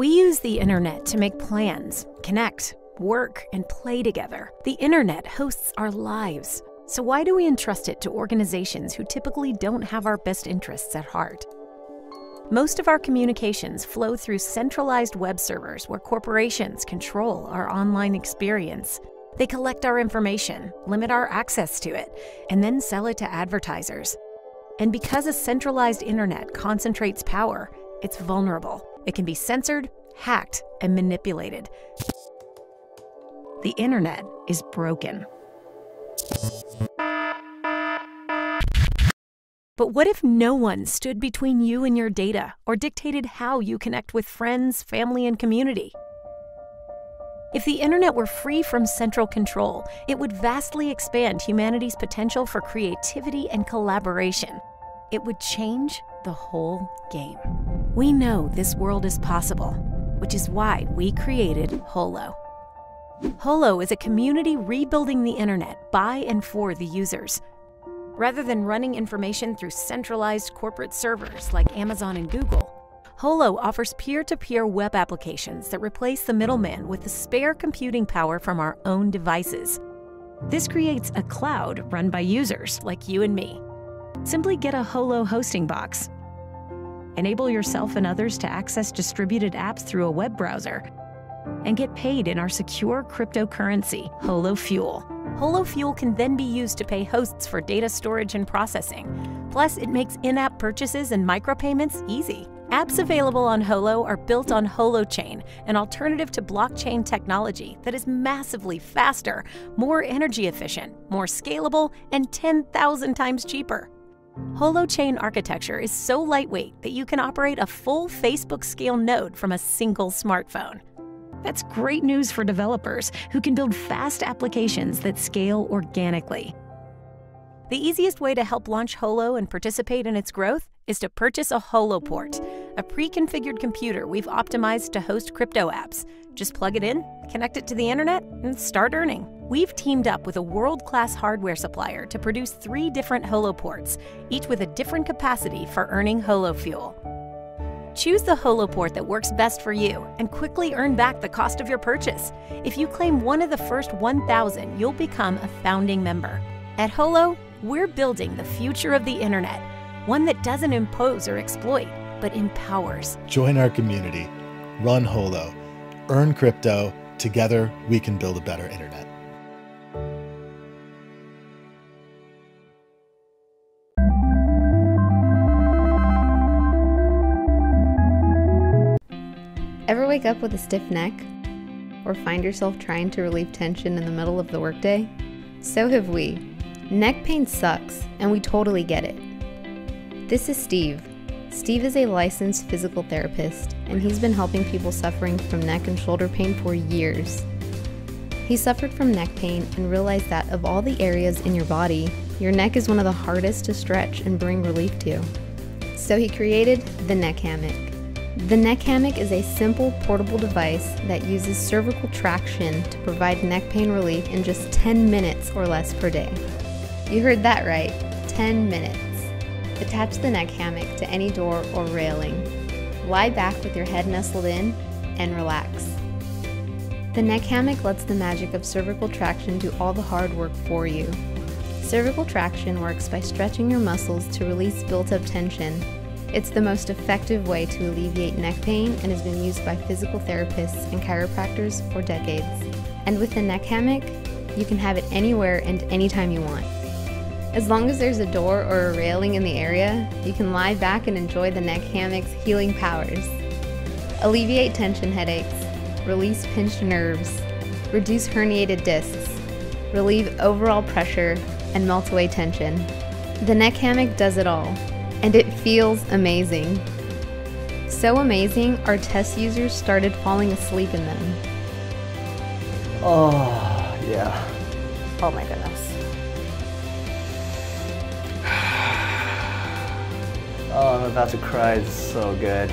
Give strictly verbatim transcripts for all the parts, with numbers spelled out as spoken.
We use the internet to make plans, connect, work, and play together. The internet hosts our lives. So why do we entrust it to organizations who typically don't have our best interests at heart? Most of our communications flow through centralized web servers where corporations control our online experience. They collect our information, limit our access to it, and then sell it to advertisers. And because a centralized internet concentrates power, it's vulnerable. It can be censored, hacked, and manipulated. The internet is broken. But what if no one stood between you and your data or dictated how you connect with friends, family, and community? If the internet were free from central control, it would vastly expand humanity's potential for creativity and collaboration. It would change the whole game. We know this world is possible, which is why we created Holo. Holo is a community rebuilding the internet by and for the users. Rather than running information through centralized corporate servers like Amazon and Google, Holo offers peer-to-peer web applications that replace the middleman with the spare computing power from our own devices. This creates a cloud run by users like you and me. Simply get a Holo hosting box. Enable yourself and others to access distributed apps through a web browser and get paid in our secure cryptocurrency, HoloFuel. HoloFuel can then be used to pay hosts for data storage and processing. Plus, it makes in-app purchases and micropayments easy. Apps available on Holo are built on Holochain, an alternative to blockchain technology that is massively faster, more energy efficient, more scalable, and ten thousand times cheaper. Holochain architecture is so lightweight that you can operate a full Facebook-scale node from a single smartphone. That's great news for developers who can build fast applications that scale organically. The easiest way to help launch Holo and participate in its growth is to purchase a HoloPort, a pre-configured computer we've optimized to host crypto apps. Just plug it in, connect it to the internet, and start earning. We've teamed up with a world-class hardware supplier to produce three different HoloPorts, each with a different capacity for earning HoloFuel. Choose the HoloPort that works best for you and quickly earn back the cost of your purchase. If you claim one of the first one thousand, you'll become a founding member. At Holo, we're building the future of the internet, one that doesn't impose or exploit, but empowers. Join our community, run Holo, earn crypto. Together, we can build a better internet. Ever wake up with a stiff neck? Or find yourself trying to relieve tension in the middle of the workday? So have we. Neck pain sucks, and we totally get it. This is Steve. Steve is a licensed physical therapist, and he's been helping people suffering from neck and shoulder pain for years. He suffered from neck pain and realized that of all the areas in your body, your neck is one of the hardest to stretch and bring relief to. So he created the Neck Hammock. The Neck Hammock is a simple, portable device that uses cervical traction to provide neck pain relief in just ten minutes or less per day. You heard that right, ten minutes. Attach the Neck Hammock to any door or railing. Lie back with your head nestled in and relax. The Neck Hammock lets the magic of cervical traction do all the hard work for you. Cervical traction works by stretching your muscles to release built-up tension. It's the most effective way to alleviate neck pain and has been used by physical therapists and chiropractors for decades. And with the Neck Hammock, you can have it anywhere and anytime you want. As long as there's a door or a railing in the area, you can lie back and enjoy the Neck Hammock's healing powers. Alleviate tension headaches, release pinched nerves, reduce herniated discs, relieve overall pressure, and melt away tension. The Neck Hammock does it all. And it feels amazing. So amazing, our test users started falling asleep in them. Oh, yeah. Oh my goodness. Oh, I'm about to cry, it's so good.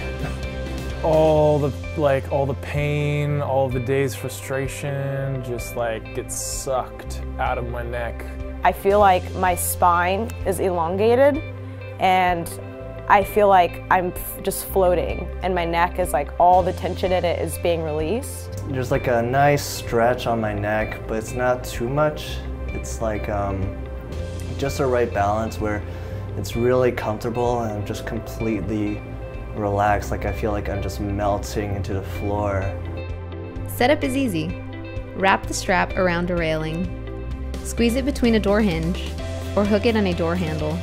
All the, like, all the pain, all the day's frustration, just like gets sucked out of my neck. I feel like my spine is elongated. And I feel like I'm just floating, and my neck is like, all the tension in it is being released. There's like a nice stretch on my neck, but it's not too much. It's like um, just a right balance where it's really comfortable and I'm just completely relaxed. Like I feel like I'm just melting into the floor. Setup is easy. Wrap the strap around a railing, squeeze it between a door hinge, or hook it on a door handle.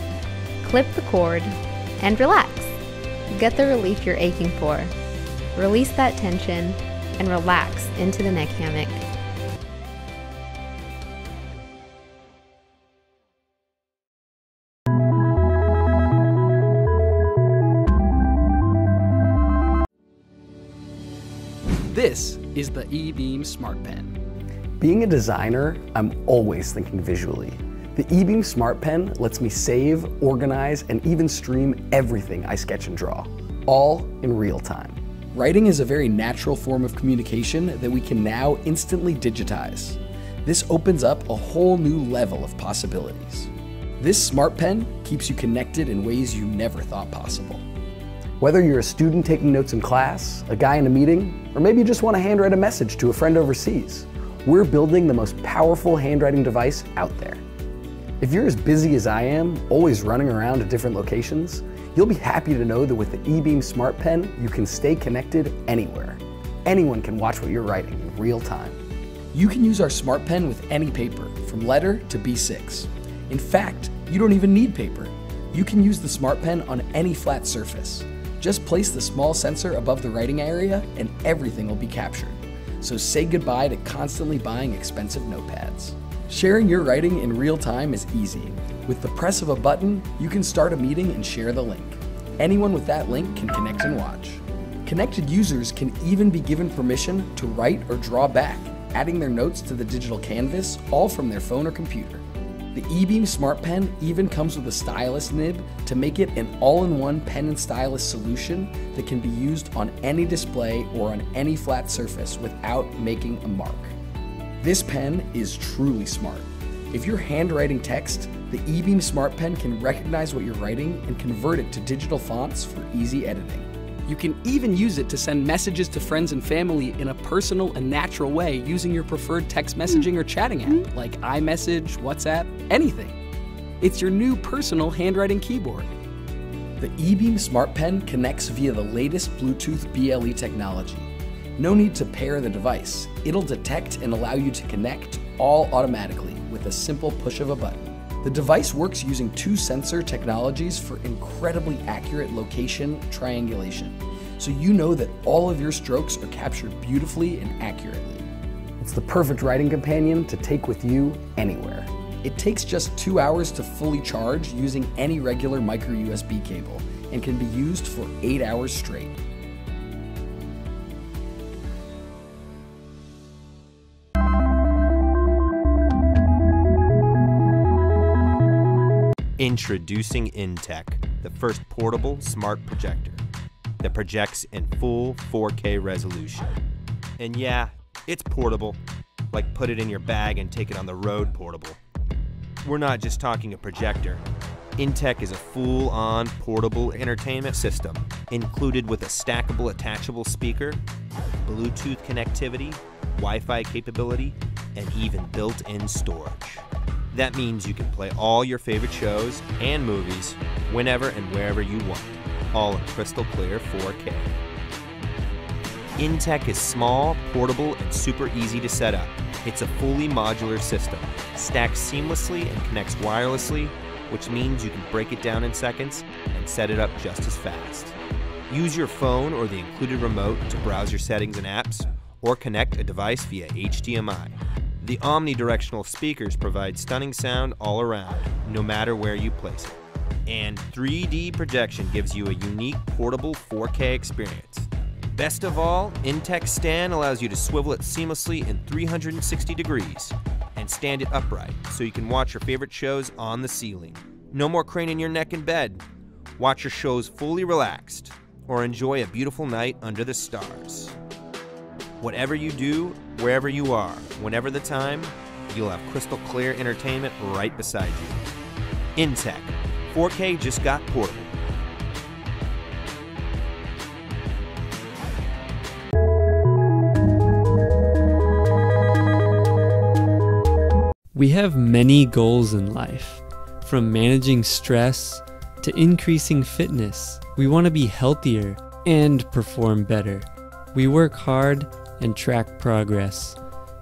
Clip the cord, and relax. Get the relief you're aching for. Release that tension and relax into the neck hammock. This is the eBeam Smart Pen. Being a designer, I'm always thinking visually. The eBeam Smart Pen lets me save, organize, and even stream everything I sketch and draw, all in real time. Writing is a very natural form of communication that we can now instantly digitize. This opens up a whole new level of possibilities. This Smart Pen keeps you connected in ways you never thought possible. Whether you're a student taking notes in class, a guy in a meeting, or maybe you just want to handwrite a message to a friend overseas, we're building the most powerful handwriting device out there. If you're as busy as I am, always running around to different locations, you'll be happy to know that with the eBeam Smart Pen, you can stay connected anywhere. Anyone can watch what you're writing in real time. You can use our Smart Pen with any paper, from letter to B six. In fact, you don't even need paper. You can use the Smart Pen on any flat surface. Just place the small sensor above the writing area and everything will be captured. So say goodbye to constantly buying expensive notepads. Sharing your writing in real time is easy. With the press of a button, you can start a meeting and share the link. Anyone with that link can connect and watch. Connected users can even be given permission to write or draw back, adding their notes to the digital canvas, all from their phone or computer. The eBeam Smart Pen even comes with a stylus nib to make it an all-in-one pen and stylus solution that can be used on any display or on any flat surface without making a mark. This pen is truly smart. If you're handwriting text, the eBeam Smart Pen can recognize what you're writing and convert it to digital fonts for easy editing. You can even use it to send messages to friends and family in a personal and natural way using your preferred text messaging or chatting app like iMessage, WhatsApp, anything. It's your new personal handwriting keyboard. The eBeam Smart Pen connects via the latest Bluetooth B L E technology. No need to pair the device. It'll detect and allow you to connect all automatically with a simple push of a button. The device works using two sensor technologies for incredibly accurate location triangulation, so you know that all of your strokes are captured beautifully and accurately. It's the perfect writing companion to take with you anywhere. It takes just two hours to fully charge using any regular micro U S B cable and can be used for eight hours straight. Introducing N-Tech, the first portable smart projector that projects in full four K resolution. And yeah, it's portable, like put it in your bag and take it on the road portable. We're not just talking a projector. N-Tech is a full-on portable entertainment system, included with a stackable attachable speaker, Bluetooth connectivity, Wi-Fi capability, and even built-in storage. That means you can play all your favorite shows and movies whenever and wherever you want, all in crystal clear four K. N-Tech is small, portable, and super easy to set up. It's a fully modular system, stacks seamlessly and connects wirelessly, which means you can break it down in seconds and set it up just as fast. Use your phone or the included remote to browse your settings and apps, or connect a device via H D M I. The omnidirectional speakers provide stunning sound all around, no matter where you place it. And three D projection gives you a unique portable four K experience. Best of all, N-Tech's stand allows you to swivel it seamlessly in three hundred sixty degrees and stand it upright so you can watch your favorite shows on the ceiling. No more craning your neck in bed. Watch your shows fully relaxed or enjoy a beautiful night under the stars. Whatever you do, wherever you are, whenever the time, you'll have crystal clear entertainment right beside you. N-Tech, four K just got portable. We have many goals in life, from managing stress to increasing fitness. We want to be healthier and perform better. We work hard and track progress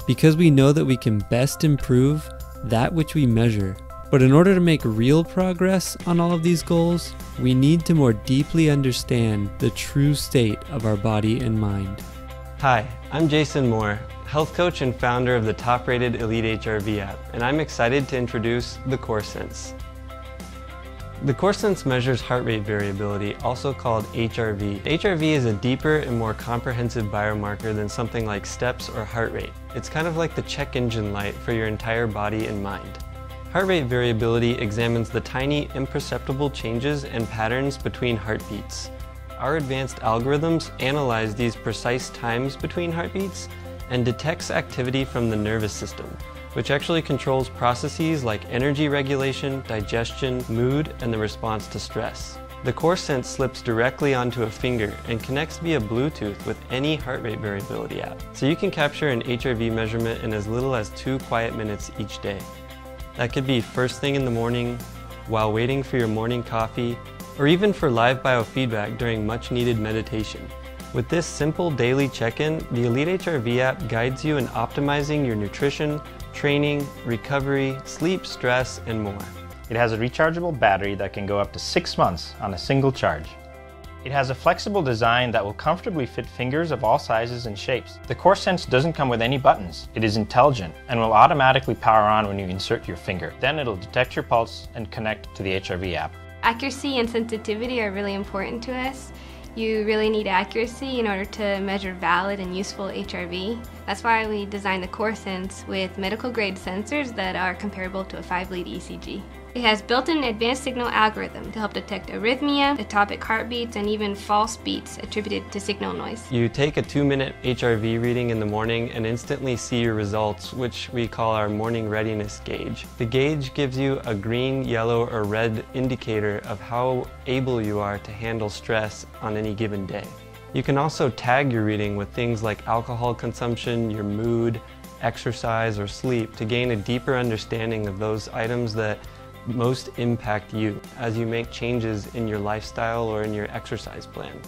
because we know that we can best improve that which we measure. But in order to make real progress on all of these goals, we need to more deeply understand the true state of our body and mind. Hi, I'm Jason Moore, health coach and founder of the top-rated Elite H R V app, and I'm excited to introduce the CorSense. The CorSense measures heart rate variability, also called H R V. H R V is a deeper and more comprehensive biomarker than something like steps or heart rate. It's kind of like the check engine light for your entire body and mind. Heart rate variability examines the tiny, imperceptible changes and patterns between heartbeats. Our advanced algorithms analyze these precise times between heartbeats and detects activity from the nervous system, which actually controls processes like energy regulation, digestion, mood, and the response to stress. The CorSense slips directly onto a finger and connects via Bluetooth with any heart rate variability app, so you can capture an H R V measurement in as little as two quiet minutes each day. That could be first thing in the morning, while waiting for your morning coffee, or even for live biofeedback during much needed meditation. With this simple daily check-in, the Elite H R V app guides you in optimizing your nutrition, training, recovery, sleep, stress, and more. It has a rechargeable battery that can go up to six months on a single charge. It has a flexible design that will comfortably fit fingers of all sizes and shapes. The CorSense doesn't come with any buttons. It is intelligent and will automatically power on when you insert your finger. Then it'll detect your pulse and connect to the H R V app. Accuracy and sensitivity are really important to us. You really need accuracy in order to measure valid and useful H R V. That's why we designed the CorSense with medical grade sensors that are comparable to a five lead E C G. It has built-in advanced signal algorithm to help detect arrhythmia, atopic heartbeats, and even false beats attributed to signal noise. You take a two-minute H R V reading in the morning and instantly see your results, which we call our morning readiness gauge. The gauge gives you a green, yellow, or red indicator of how able you are to handle stress on any given day. You can also tag your reading with things like alcohol consumption, your mood, exercise, or sleep to gain a deeper understanding of those items that most impact you as you make changes in your lifestyle or in your exercise plan.